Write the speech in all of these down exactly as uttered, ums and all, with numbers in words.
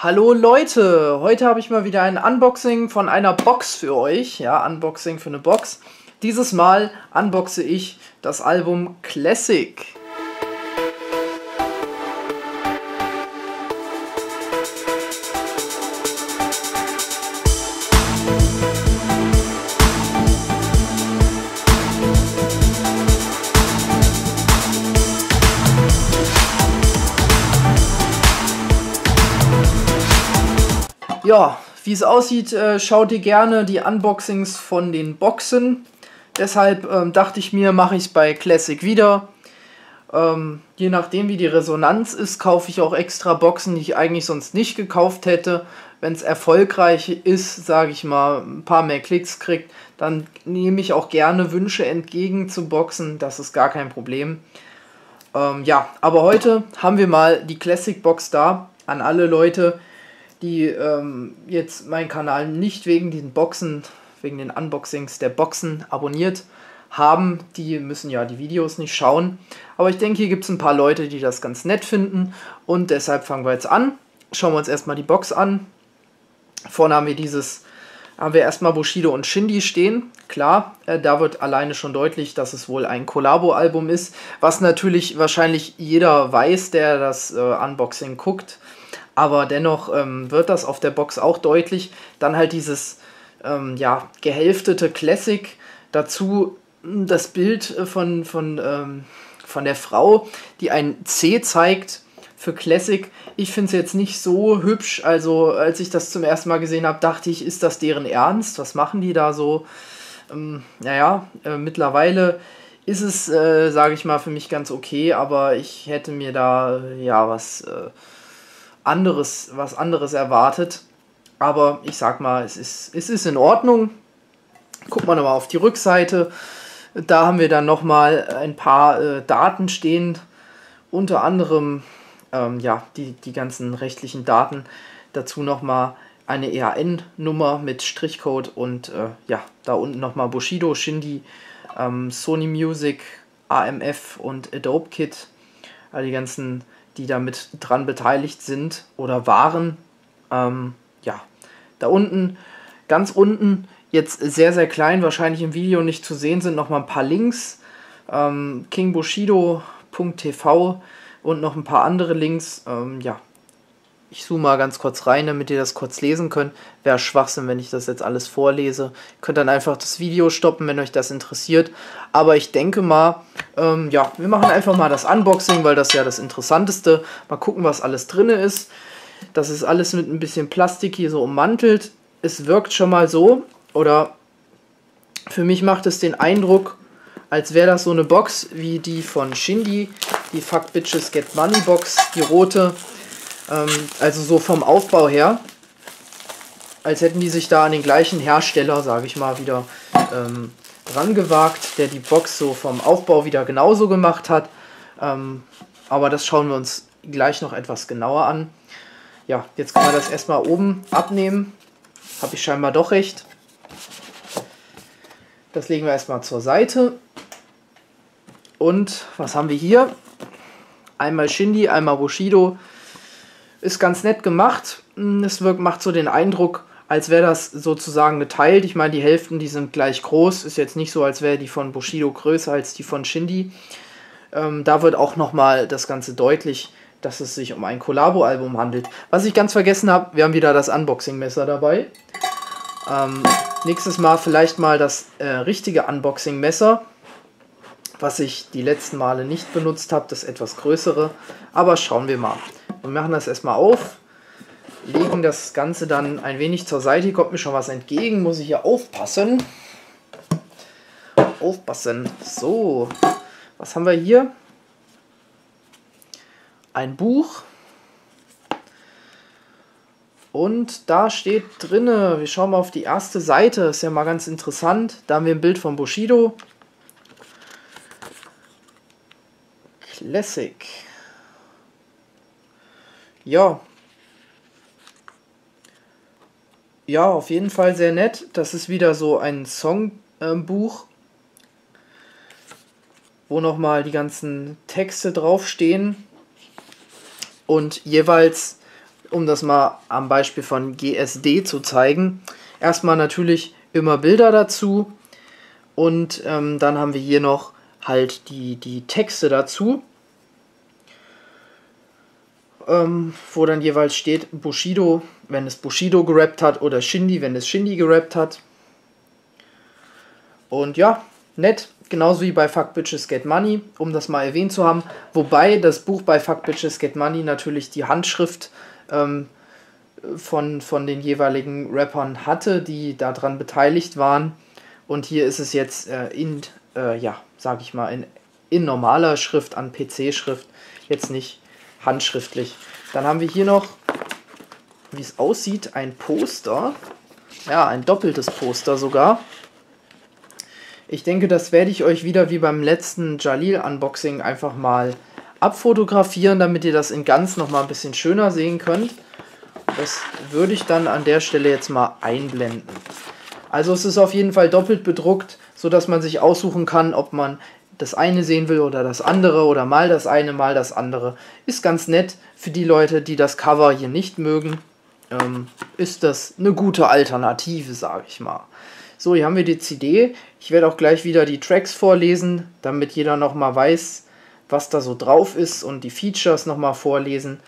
Hallo Leute, heute habe ich mal wieder ein Unboxing von einer Box für euch. Ja, Unboxing für eine Box. Dieses Mal unboxe ich das Album Classic. Ja, wie es aussieht, äh, schaut ihr gerne die Unboxings von den Boxen. Deshalb ähm, dachte ich mir, mache ich es bei Classic wieder. Ähm, je nachdem, wie die Resonanz ist, kaufe ich auch extra Boxen, die ich eigentlich sonst nicht gekauft hätte. Wenn es erfolgreich ist, sage ich mal, ein paar mehr Klicks kriegt, dann nehme ich auch gerne Wünsche entgegen zu Boxen. Das ist gar kein Problem. Ähm, ja, aber heute haben wir mal die Classic Box da an alle Leute, die ähm, jetzt meinen Kanal nicht wegen den Boxen, wegen den Unboxings der Boxen abonniert haben. Die müssen ja die Videos nicht schauen. Aber ich denke, hier gibt es ein paar Leute, die das ganz nett finden. Und deshalb fangen wir jetzt an. Schauen wir uns erstmal die Box an. Vorne haben wir dieses, haben wir erstmal Bushido und Shindy stehen. Klar, äh, da wird alleine schon deutlich, dass es wohl ein Kollabo-Album ist. Was natürlich wahrscheinlich jeder weiß, der das äh, Unboxing guckt. Aber dennoch ähm, wird das auf der Box auch deutlich. Dann halt dieses ähm, ja, gehälftete Classic. Dazu das Bild von, von, ähm, von der Frau, die ein C zeigt für Classic. Ich finde es jetzt nicht so hübsch. Also als ich das zum ersten Mal gesehen habe, dachte ich, ist das deren Ernst? Was machen die da so? Ähm, naja, äh, mittlerweile ist es, äh, sage ich mal, für mich ganz okay. Aber ich hätte mir da ja was... Äh, anderes, was anderes erwartet, aber ich sag mal, es ist, es ist in Ordnung. Guckt man aber auf die Rückseite, da haben wir dann nochmal ein paar äh, Daten stehen, unter anderem ähm, ja, die, die ganzen rechtlichen Daten, dazu nochmal eine E A N-Nummer mit Strichcode und äh, ja, da unten nochmal Bushido, Shindy, ähm, Sony Music, A M F und Adobe Kit, also die ganzen, die damit dran beteiligt sind oder waren. Ähm, ja, da unten, ganz unten, jetzt sehr, sehr klein, wahrscheinlich im Video nicht zu sehen, sind nochmal ein paar Links. Ähm, kingbushido punkt t v und noch ein paar andere Links. Ähm, ja, ich zoome mal ganz kurz rein, damit ihr das kurz lesen könnt. Wäre Schwachsinn, wenn ich das jetzt alles vorlese. Ihr könnt dann einfach das Video stoppen, wenn euch das interessiert. Aber ich denke mal, ähm, ja, wir machen einfach mal das Unboxing, weil das ja das Interessanteste. Mal gucken, was alles drin ist. Das ist alles mit ein bisschen Plastik hier so ummantelt. Es wirkt schon mal so, oder für mich macht es den Eindruck, als wäre das so eine Box wie die von Shindy, die Fuck Bitches Get Money Box, die rote. Also so vom Aufbau her, als hätten die sich da an den gleichen Hersteller, sage ich mal, wieder ähm, dran gewagt, der die Box so vom Aufbau wieder genauso gemacht hat. Ähm, aber das schauen wir uns gleich noch etwas genauer an. Ja, jetzt kann man das erstmal oben abnehmen. Habe ich scheinbar doch recht. Das legen wir erstmal zur Seite. Und was haben wir hier? Einmal Shindy, einmal Bushido. Ist ganz nett gemacht. Es wirkt, macht so den Eindruck, als wäre das sozusagen geteilt. Ich meine, die Hälften, die sind gleich groß. Ist jetzt nicht so, als wäre die von Bushido größer als die von Shindy. Ähm, da wird auch nochmal das Ganze deutlich, dass es sich um ein Kollabo-Album handelt. Was ich ganz vergessen habe, wir haben wieder das Unboxing-Messer dabei. Ähm, nächstes Mal vielleicht mal das äh, richtige Unboxing-Messer, was ich die letzten Male nicht benutzt habe, das etwas größere. Aber schauen wir mal. Wir machen das erstmal auf, legen das Ganze dann ein wenig zur Seite. Hier kommt mir schon was entgegen, muss ich hier aufpassen. Aufpassen. So, was haben wir hier? Ein Buch. Und da steht drinne, wir schauen mal auf die erste Seite, ist ja mal ganz interessant. Da haben wir ein Bild von Bushido. Classic. Ja. Ja, auf jeden Fall sehr nett. Das ist wieder so ein Songbuch, wo nochmal die ganzen Texte draufstehen und jeweils um das mal am Beispiel von G S D zu zeigen, erstmal natürlich immer Bilder dazu und ähm, dann haben wir hier noch halt die, die Texte dazu, ähm, wo dann jeweils steht Bushido, wenn es Bushido gerappt hat, oder Shindy, wenn es Shindy gerappt hat. Und ja, nett, genauso wie bei Fuck Bitches Get Money, um das mal erwähnt zu haben. Wobei das Buch bei Fuck Bitches Get Money natürlich die Handschrift ähm, von, von den jeweiligen Rappern hatte, die daran beteiligt waren. Und hier ist es jetzt äh, in, äh, ja, sag ich mal, in, in normaler Schrift, an P C-Schrift, jetzt nicht handschriftlich. Dann haben wir hier noch, wie es aussieht, ein Poster. Ja, ein doppeltes Poster sogar. Ich denke, das werde ich euch wieder wie beim letzten Jalil-Unboxing einfach mal abfotografieren, damit ihr das in ganz nochmal ein bisschen schöner sehen könnt. Das würde ich dann an der Stelle jetzt mal einblenden. Also es ist auf jeden Fall doppelt bedruckt, sodass man sich aussuchen kann, ob man das eine sehen will oder das andere oder mal das eine, mal das andere. Ist ganz nett für die Leute, die das Cover hier nicht mögen. Ähm, ist das eine gute Alternative, sage ich mal. So, hier haben wir die C D. Ich werde auch gleich wieder die Tracks vorlesen, damit jeder nochmal weiß, was da so drauf ist, und die Features nochmal vorlesen.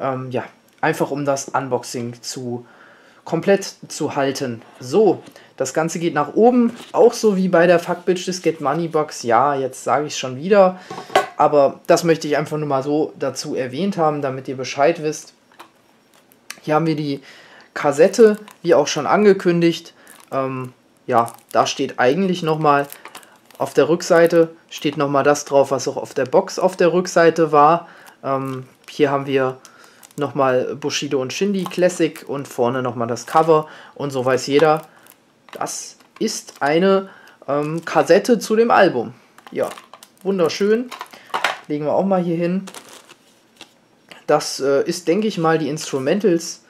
Ähm, ja, einfach um das Unboxing zu komplett zu halten. So, das Ganze geht nach oben, auch so wie bei der Fuck Bitches Get Money Box. Ja, jetzt sage ich es schon wieder, aber das möchte ich einfach nur mal so dazu erwähnt haben, damit ihr Bescheid wisst. Hier haben wir die Kassette, wie auch schon angekündigt. Ähm, Ja, da steht eigentlich nochmal, auf der Rückseite steht nochmal das drauf, was auch auf der Box auf der Rückseite war. Ähm, hier haben wir nochmal Bushido und Shindy Classic und vorne nochmal das Cover. Und so weiß jeder, das ist eine ähm, Kassette zu dem Album. Ja, wunderschön. Legen wir auch mal hier hin. Das äh, ist, denke ich mal, die Instrumentals.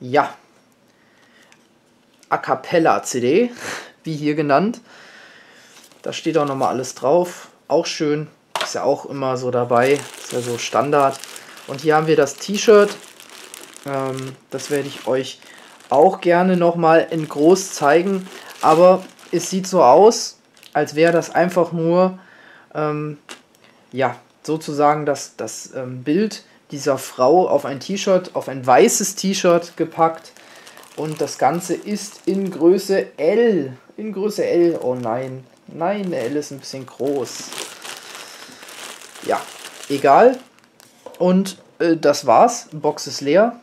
Ja. A Cappella C D, wie hier genannt. Da steht auch nochmal alles drauf. Auch schön. Ist ja auch immer so dabei. Ist ja so Standard. Und hier haben wir das T-Shirt. Ähm, das werde ich euch auch gerne nochmal in groß zeigen. Aber es sieht so aus, als wäre das einfach nur, ähm, ja, sozusagen das, das ähm, Bild dieser Frau auf ein T-Shirt, auf ein weißes T-Shirt gepackt. Und das Ganze ist in Größe L. In Größe L. Oh nein. Nein, L ist ein bisschen groß. Ja, egal. Und äh, das war's. Box ist leer.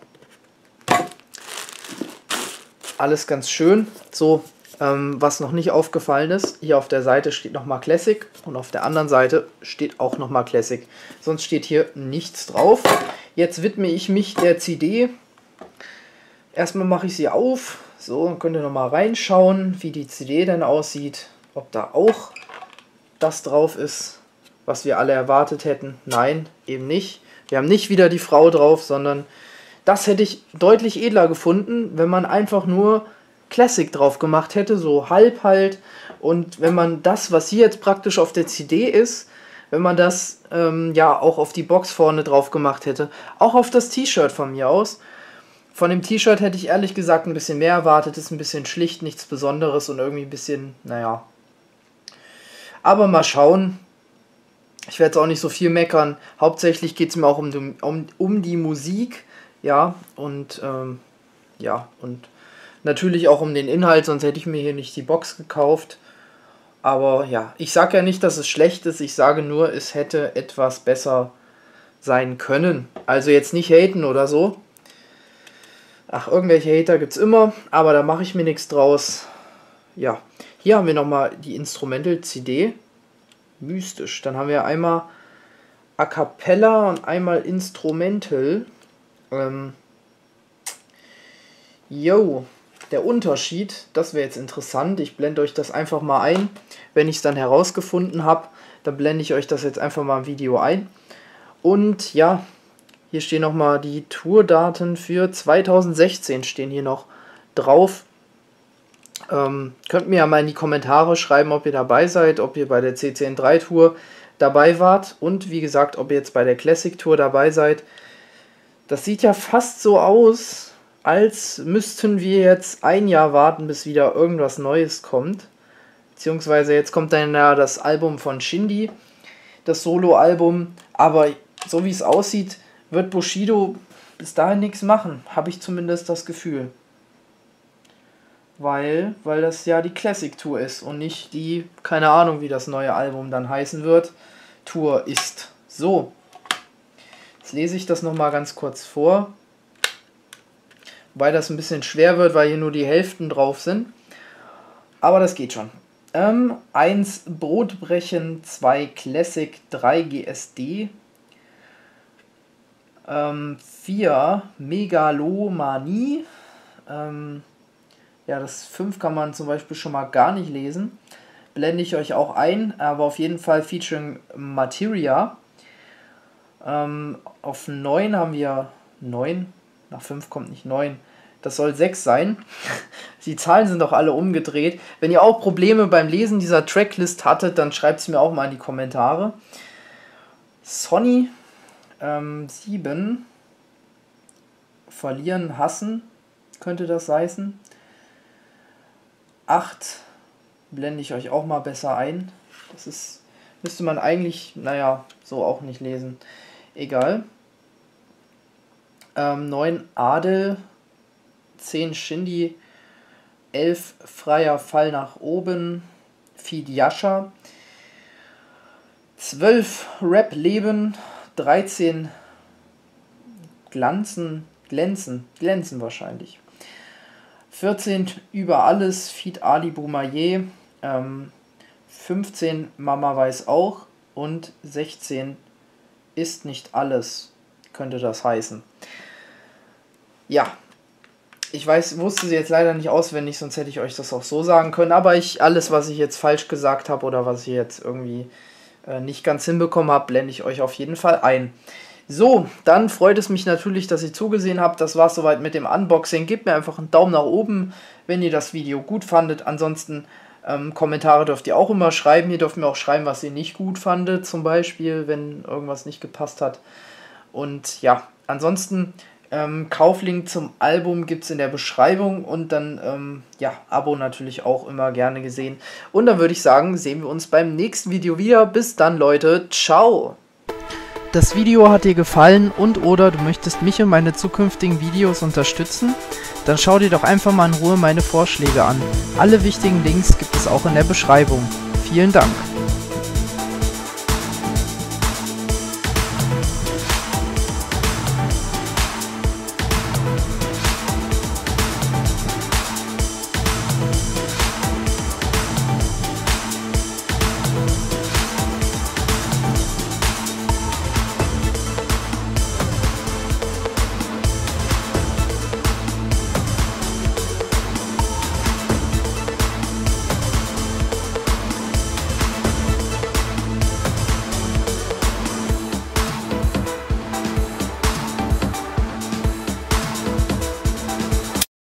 Alles ganz schön. So, ähm, was noch nicht aufgefallen ist, hier auf der Seite steht nochmal Classic. Und auf der anderen Seite steht auch nochmal Classic. Sonst steht hier nichts drauf. Jetzt widme ich mich der C D. Erstmal mache ich sie auf, so, dann könnt ihr nochmal reinschauen, wie die C D denn aussieht, ob da auch das drauf ist, was wir alle erwartet hätten. Nein, eben nicht. Wir haben nicht wieder die Frau drauf, sondern das hätte ich deutlich edler gefunden, wenn man einfach nur Classic drauf gemacht hätte, so halb halt. Und wenn man das, was hier jetzt praktisch auf der C D ist, wenn man das ähm, ja auch auf die Box vorne drauf gemacht hätte, auch auf das T-Shirt von mir aus. Von dem T-Shirt hätte ich ehrlich gesagt ein bisschen mehr erwartet. Ist ein bisschen schlicht, nichts Besonderes und irgendwie ein bisschen, naja. Aber mal schauen. Ich werde jetzt auch nicht so viel meckern. Hauptsächlich geht es mir auch um die, um, um die Musik. Ja, und ähm, ja, und natürlich auch um den Inhalt, sonst hätte ich mir hier nicht die Box gekauft. Aber ja, ich sage ja nicht, dass es schlecht ist. Ich sage nur, es hätte etwas besser sein können. Also jetzt nicht haten oder so. Ach, irgendwelche Hater gibt es immer, aber da mache ich mir nichts draus. Ja, hier haben wir nochmal die Instrumental-C D. Mystisch. Dann haben wir einmal A Cappella und einmal Instrumental. Ähm. Yo, der Unterschied, das wäre jetzt interessant. Ich blende euch das einfach mal ein. Wenn ich es dann herausgefunden habe, dann blende ich euch das jetzt einfach mal im Video ein. Und ja... Hier stehen nochmal die Tourdaten für zweitausendsechzehn, stehen hier noch drauf. Ähm, könnt mir ja mal in die Kommentare schreiben, ob ihr dabei seid, ob ihr bei der C C N drei Tour dabei wart und wie gesagt, ob ihr jetzt bei der Classic Tour dabei seid. Das sieht ja fast so aus, als müssten wir jetzt ein Jahr warten, bis wieder irgendwas Neues kommt. Beziehungsweise jetzt kommt dann ja das Album von Shindy, das Solo-Album. Aber so wie es aussieht, wird Bushido bis dahin nichts machen. Habe ich zumindest das Gefühl. Weil, weil das ja die Classic-Tour ist und nicht die, keine Ahnung, wie das neue Album dann heißen wird, Tour ist. So, jetzt lese ich das nochmal ganz kurz vor. Wobei das ein bisschen schwer wird, weil hier nur die Hälften drauf sind. Aber das geht schon. Ähm, eins Brotbrechen, zwei Classic, drei G S D, ähm, vier Megalomanie, ähm, ja, das fünf kann man zum Beispiel schon mal gar nicht lesen, blende ich euch auch ein, aber auf jeden Fall featuring Materia. Ähm, auf neun haben wir neun, nach fünf kommt nicht neun. Das soll sechs sein. Die Zahlen sind doch alle umgedreht. Wenn ihr auch Probleme beim Lesen dieser Tracklist hattet, dann schreibt es mir auch mal in die Kommentare. Sonny, ähm, sieben. Verlieren, hassen, könnte das heißen. acht blende ich euch auch mal besser ein. Das ist, müsste man eigentlich, naja, so auch nicht lesen. Egal. Ähm, neun Adel. zehn Shindy, elf freier Fall nach oben, Feed Jascha, zwölf Rap Leben, dreizehn Glanzen, Glänzen, Glänzen wahrscheinlich, vierzehn Über alles, Feed Ali Boumaier, ähm, fünfzehn Mama weiß auch und sechzehn ist nicht alles, könnte das heißen. Ja. Ich weiß, wusste sie jetzt leider nicht auswendig, sonst hätte ich euch das auch so sagen können. Aber ich alles, was ich jetzt falsch gesagt habe oder was ich jetzt irgendwie äh, nicht ganz hinbekommen habe, blende ich euch auf jeden Fall ein. So, dann freut es mich natürlich, dass ihr zugesehen habt. Das war es soweit mit dem Unboxing. Gebt mir einfach einen Daumen nach oben, wenn ihr das Video gut fandet. Ansonsten ähm, Kommentare dürft ihr auch immer schreiben. Ihr dürft mir auch schreiben, was ihr nicht gut fandet, zum Beispiel, wenn irgendwas nicht gepasst hat. Und ja, ansonsten... Ähm, Kauflink zum Album gibt es in der Beschreibung und dann, ähm, ja, Abo natürlich auch immer gerne gesehen. Und dann würde ich sagen, sehen wir uns beim nächsten Video wieder. Bis dann, Leute. Ciao! Das Video hat dir gefallen und oder du möchtest mich und meine zukünftigen Videos unterstützen? Dann schau dir doch einfach mal in Ruhe meine Vorschläge an. Alle wichtigen Links gibt es auch in der Beschreibung. Vielen Dank!